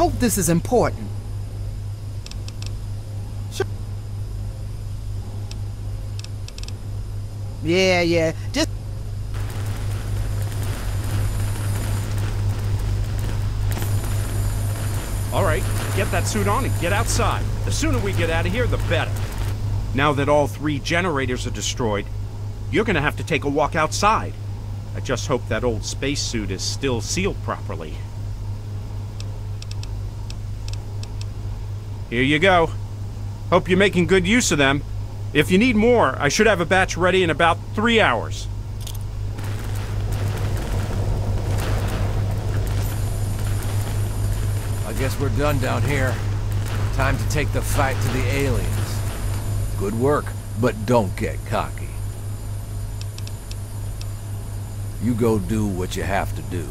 Hope this is important. Sure. Yeah. Just. All right, get that suit on and get outside. The sooner we get out of here, the better. Now that all three generators are destroyed, you're gonna have to take a walk outside. I just hope that old spacesuit is still sealed properly. Here you go. Hope you're making good use of them. If you need more, I should have a batch ready in about 3 hours. I guess we're done down here. Time to take the fight to the aliens. Good work, but don't get cocky. You go do what you have to do.